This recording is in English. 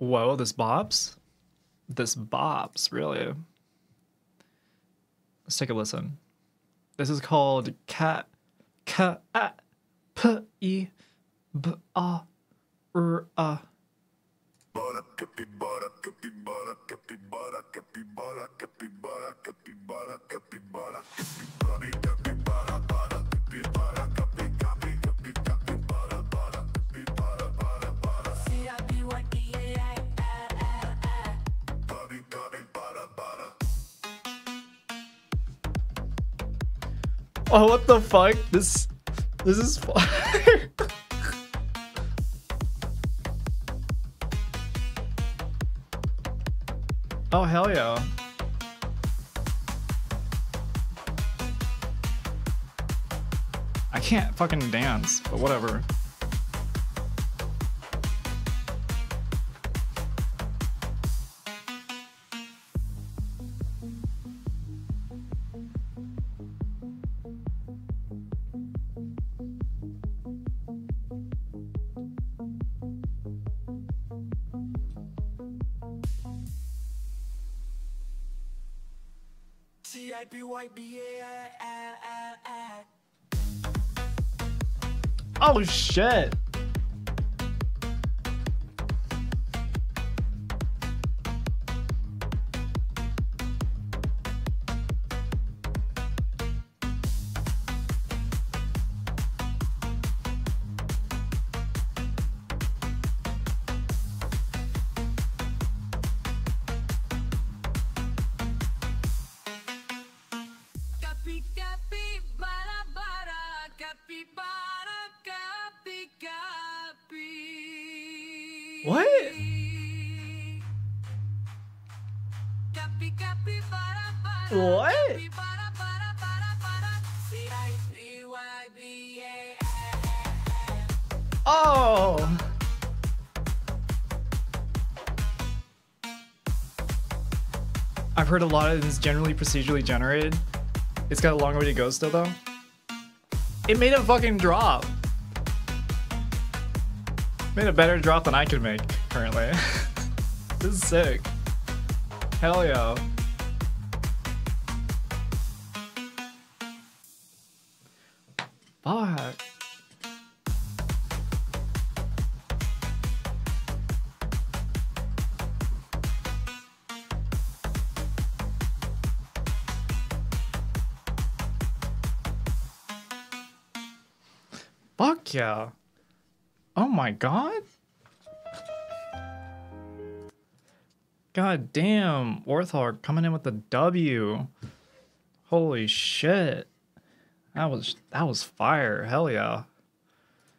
Whoa, this bobs? This bobs, really. Let's take a listen. This is called C-A-P-Y-B-A-R-A. Oh, what the fuck? This is fire. Oh, hell yeah. I can't fucking dance, but whatever. C-A-P-Y-B-A-R-A. Oh shit. What? What? Oh. I've heard a lot of this generally procedurally generated. It's got a long way to go still, though. It made a fucking drop. Made a better drop than I could make, currently. This is sick. Hell yeah. Fuck. Fuck yeah. Oh my god! God damn, Warthog coming in with the W. Holy shit. That was fire. Hell yeah.